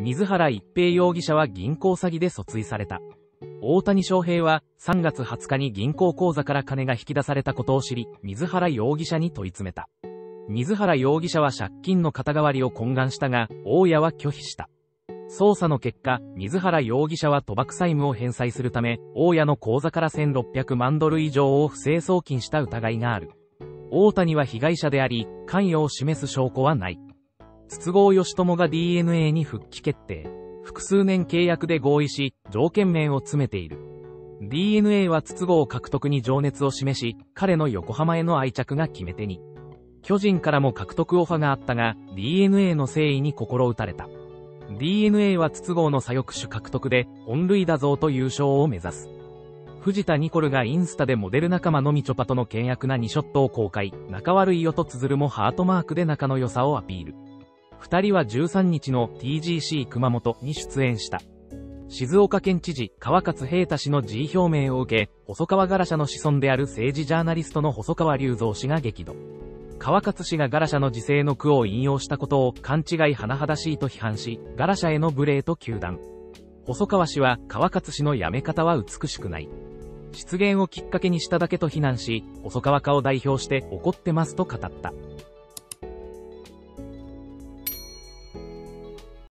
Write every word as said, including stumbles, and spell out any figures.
水原一平容疑者は銀行詐欺で訴追された。大谷翔平はさんがつはつかに銀行口座から金が引き出されたことを知り、水原容疑者に問い詰めた。水原容疑者は借金の肩代わりを懇願したが、大家は拒否した。捜査の結果、水原容疑者は賭博債務を返済するため、大家の口座からせんろっぴゃくまんドル以上を不正送金した疑いがある。大谷は被害者であり、関与を示す証拠はない。筒香嘉智が ディーエヌエー に復帰決定。複数年契約で合意し、条件面を詰めている。ディーエヌエー は筒香獲得に情熱を示し、彼の横浜への愛着が決め手に。巨人からも獲得オファーがあったが、ディーエヌエー の誠意に心打たれた。ディーエヌエー は筒香の左翼手獲得で、本塁打増と優勝を目指す。藤田ニコルがインスタでモデル仲間のみちょぱとの険悪なにショットを公開、仲悪いよと綴るもハートマークで仲の良さをアピール。二人はじゅうさんにちの ティージーシー 熊本に出演した。静岡県知事、川勝平太氏の辞意表明を受け、細川ガラシャの子孫である政治ジャーナリストの細川隆三氏が激怒。川勝氏がガラシャの時世の句を引用したことを勘違い甚だしいと批判し、ガラシャへの無礼と糾弾。細川氏は川勝氏の辞め方は美しくない。失言をきっかけにしただけと非難し、細川家を代表して怒ってますと語った。